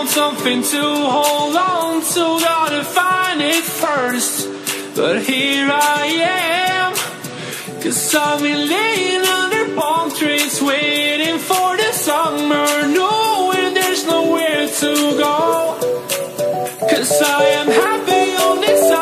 Something to hold on to, gotta find it first. But here I am, 'cause I've been laying under palm trees, waiting for the summer, knowing there's nowhere to go. 'Cause I am happy on this side.